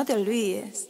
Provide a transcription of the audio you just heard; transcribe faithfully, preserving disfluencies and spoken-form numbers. no te olvides.